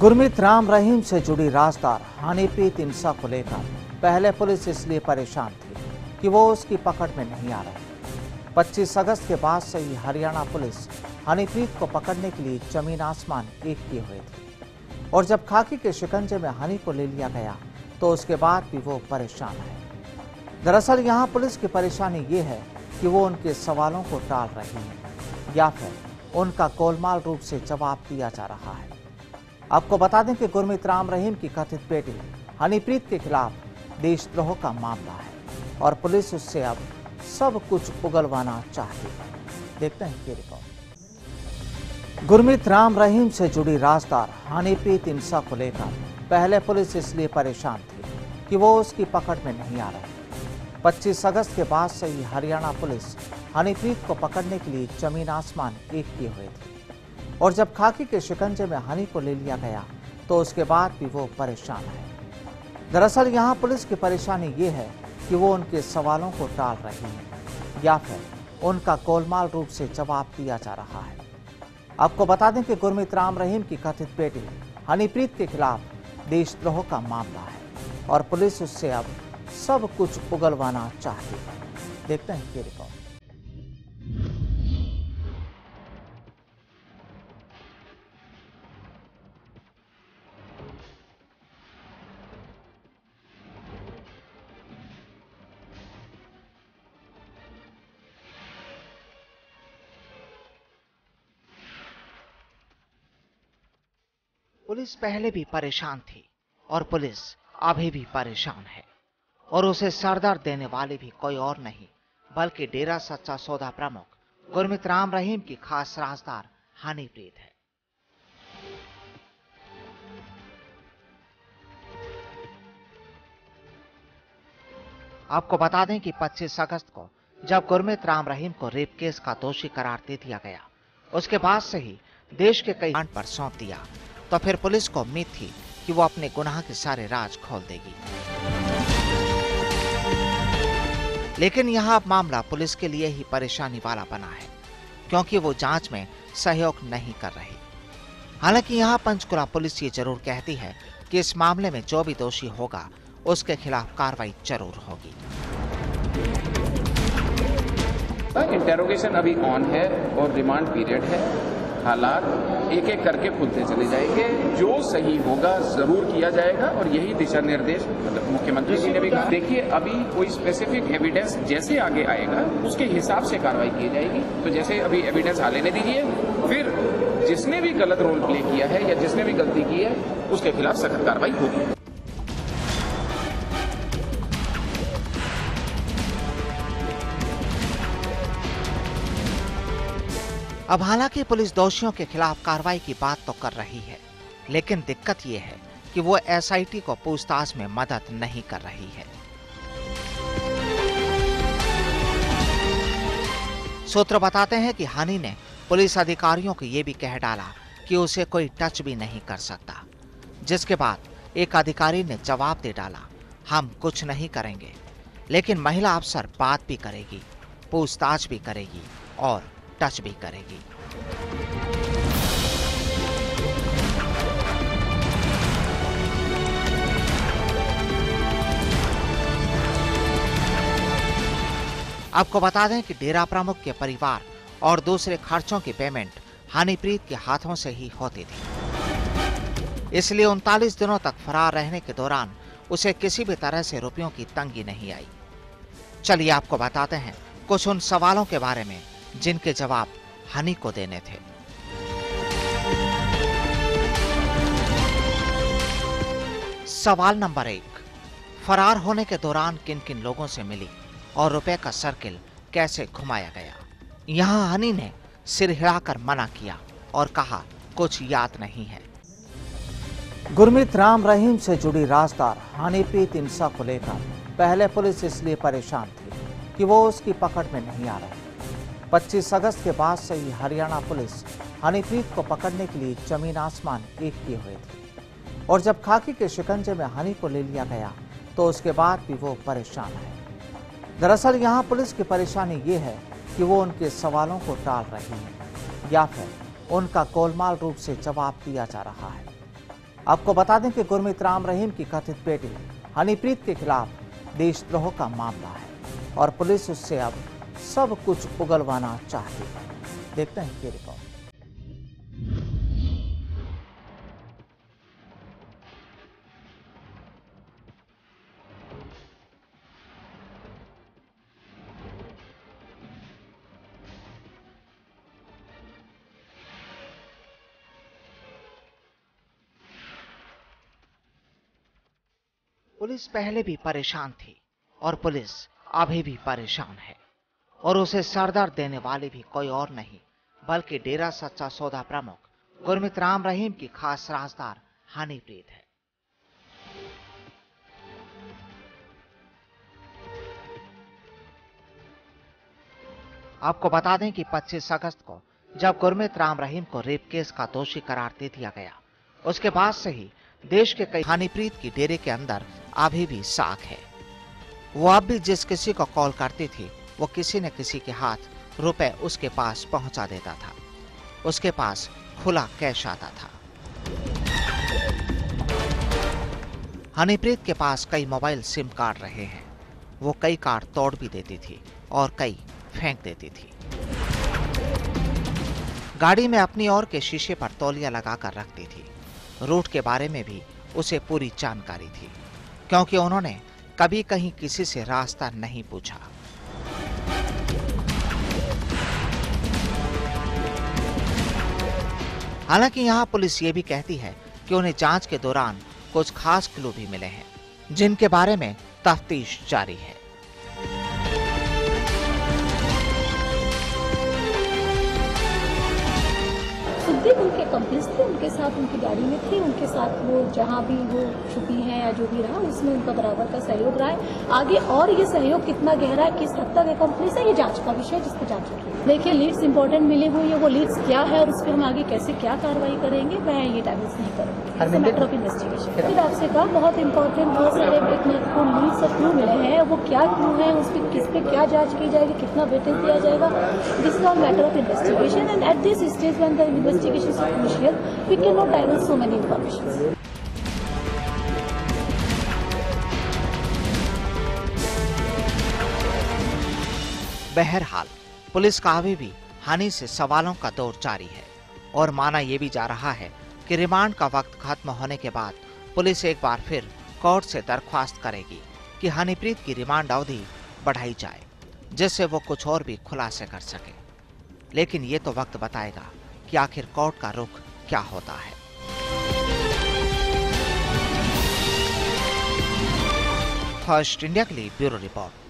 गुरमीत राम रहीम से जुड़ी राजदार हनीप्रीत इंसा को लेकर पहले पुलिस इसलिए परेशान थी कि वो उसकी पकड़ में नहीं आ रही। 25 अगस्त के बाद से ही हरियाणा पुलिस हनीप्रीत को पकड़ने के लिए जमीन आसमान एक किए हुए थी, और जब खाकी के शिकंजे में हनी को ले लिया गया तो उसके बाद भी वो परेशान है। दरअसल यहाँ पुलिस की परेशानी ये है कि वो उनके सवालों को टाल रही है या फिर उनका गोलमाल रूप से जवाब दिया जा रहा है। आपको बता दें कि गुरमीत राम रहीम की कथित बेटी हनीप्रीत के खिलाफ देशद्रोह का मामला है और पुलिस उससे अब सब कुछ उगलवाना चाहती है। देखते हैं ये रिपोर्ट। गुरमीत राम रहीम से जुड़ी राजदार हनीप्रीत इंसा को लेकर पहले पुलिस इसलिए परेशान थी कि वो उसकी पकड़ में नहीं आ रही। 25 अगस्त के बाद से ही हरियाणा पुलिस हनीप्रीत को पकड़ने के लिए जमीन आसमान एक किए हुए थी, और जब खाकी के शिकंजे में हनी को ले लिया गया तो उसके बाद भी वो परेशान है। दरअसल यहाँ पुलिस की परेशानी ये है कि वो उनके सवालों को टाल रही है या फिर उनका गोलमाल रूप से जवाब दिया जा रहा है। आपको बता दें कि गुरमीत राम रहीम की कथित बेटी हनीप्रीत के खिलाफ देशद्रोह का मामला है और पुलिस उससे अब सब कुछ उगलवाना चाहती है। देखते हैं ये रिपोर्ट। पुलिस पहले भी परेशान थी और पुलिस अभी भी परेशान है, और उसे सरदर्द देने वाले भी कोई और नहीं बल्कि डेरा सच्चा सौदा प्रमुख गुरमीत राम रहीम की खास राजदार हनीप्रीत है। आपको बता दें कि 25 अगस्त को जब गुरमीत राम रहीम को रेप केस का दोषी करार दे दिया गया, उसके बाद से ही देश के कई थानों पर सौंप दिया, तो फिर पुलिस को उम्मीद थी कि वो अपने गुनाह के सारे राज खोल देगी, लेकिन यहाँ अब मामला पुलिस के लिए ही परेशानी वाला बना है क्योंकि वो जांच में सहयोग नहीं कर रही। हालांकि यहाँ पंचकुला पुलिस ये जरूर कहती है कि इस मामले में जो भी दोषी होगा उसके खिलाफ कार्रवाई जरूर होगी। इंटरोगेशन अभी ऑन है और रिमांड पीरियड है। हालात एक एक करके खुलते चले जाएंगे, जो सही होगा जरूर किया जाएगा, और यही दिशा निर्देश मतलब मुख्यमंत्री जी ने भी कहा। देखिए अभी कोई स्पेसिफिक एविडेंस जैसे आगे आएगा उसके हिसाब से कार्रवाई की जाएगी, तो जैसे अभी एविडेंस आ लेने दीजिए, फिर जिसने भी गलत रोल प्ले किया है या जिसने भी गलती की है उसके खिलाफ सख्त कार्रवाई होगी। अब हालांकि पुलिस दोषियों के खिलाफ कार्रवाई की बात तो कर रही है, लेकिन दिक्कत यह है कि वो एसआईटी को पूछताछ में मदद नहीं कर रही है। सूत्र बताते हैं कि हनी ने पुलिस अधिकारियों को ये भी कह डाला कि उसे कोई टच भी नहीं कर सकता, जिसके बाद एक अधिकारी ने जवाब दे डाला, हम कुछ नहीं करेंगे, लेकिन महिला अफसर बात भी करेगी, पूछताछ भी करेगी और टच भी करेगी। आपको बता दें कि डेरा प्रमुख के परिवार और दूसरे खर्चों की पेमेंट हनीप्रीत के हाथों से ही होती थी, इसलिए 39 दिनों तक फरार रहने के दौरान उसे किसी भी तरह से रुपयों की तंगी नहीं आई। चलिए आपको बताते हैं कुछ उन सवालों के बारे में जिनके जवाब हनी को देने थे। सवाल नंबर 1, फरार होने के दौरान किन किन लोगों से मिली और रुपए का सर्किल कैसे घुमाया गया? यहाँ हनी ने सिर हिलाकर मना किया और कहा कुछ याद नहीं है। गुरमीत राम रहीम से जुड़ी राजदार हनीप्रीत इंसा को लेकर पहले पुलिस इसलिए परेशान थी कि वो उसकी पकड़ में नहीं आ रही। 25 अगस्त के बाद से ही हरियाणा पुलिस हनीप्रीत को पकड़ने के लिए जमीन आसमान एक किए हुए थी, और जब खाकी के शिकंजे में हनी को ले लिया गया तो उसके बाद भी वो परेशान है। दरअसल यहाँ पुलिस की परेशानी ये है कि वो उनके सवालों को टाल रही है या फिर उनका गोलमाल रूप से जवाब दिया जा रहा है। आपको बता दें कि गुरमीत राम रहीम की कथित बेटी हनीप्रीत के खिलाफ देशद्रोह का मामला है और पुलिस उससे अब सब कुछ उगलवाना चाहती है। देखते हैं ये रिपोर्ट। पुलिस पहले भी परेशान थी और पुलिस अभी भी परेशान है और उसे सरदर्द देने वाले भी कोई और नहीं बल्कि डेरा सच्चा सौदा प्रमुख गुरमीत राम रहीम की खास राजदार हनीप्रीत है। आपको बता दें कि 25 अगस्त को जब गुरमीत राम रहीम को रेप केस का दोषी करार दे दिया गया, उसके बाद से ही देश के कई हनीप्रीत की डेरे के अंदर अभी भी साख है। वो अब भी जिस किसी को कॉल करती थी, वो किसी न किसी के हाथ रुपए उसके पास पहुंचा देता था। उसके पास खुला कैश आता था। हनीप्रीत के पास कई मोबाइल सिम कार्ड रहे हैं। वो कई कार्ड तोड़ भी देती थी और कई फेंक देती थी। गाड़ी में अपनी ओर के शीशे पर तौलिया लगाकर रखती थी। रूट के बारे में भी उसे पूरी जानकारी थी क्योंकि उन्होंने कभी कहीं किसी से रास्ता नहीं पूछा। हालांकि यहाँ पुलिस ये भी कहती है कि उन्हें जांच के दौरान कुछ खास क्लू भी मिले हैं जिनके बारे में तफ्तीश जारी है। उनके कंपनीज थे, उनके साथ उनकी गाड़ी में थे, उनके साथ वो जहाँ भी वो छुपी हैं या जो भी रहा उसमें उनका बराबर का सहयोग रहा है। आगे और ये सहयोग कितना गहरा है, किस हद तक ये कंपनीज है, ये जांच का विषय है जिस पर जांच होगी। देखिए लीड्स इंपॉर्टेंट मिले हुए हैं, वो लीड्स क्या है और उस पर हम आगे कैसे क्या कार्रवाई करेंगे, मैं ये डाइवर्स नहीं करूँगी। मैटर ऑफ इन्वेस्टिगेशन फिर आपसे कहा बहुत इंपॉर्टेंट बहुत सारे महत्वपूर्ण लीड्स और क्लू मिले हैं। वो क्या क्लू है, उस पर किस पे क्या जाँच की जाएगी, कितना वेटेज दिया जाएगा, this is all matter of investigation and at this stage one the investigation We cannot divulge so many information. बहरहाल पुलिस का अभी भी हनी से सवालों का दौर जारी है और माना यह भी जा रहा है कि रिमांड का वक्त खत्म होने के बाद पुलिस एक बार फिर कोर्ट से दरख्वास्त करेगी कि हनीप्रीत की रिमांड अवधि बढ़ाई जाए जिससे वो कुछ और भी खुलासे कर सके। लेकिन ये तो वक्त बताएगा कि आखिर कोर्ट का रुख क्या होता है। फर्स्ट इंडिया के लिए ब्यूरो रिपोर्ट।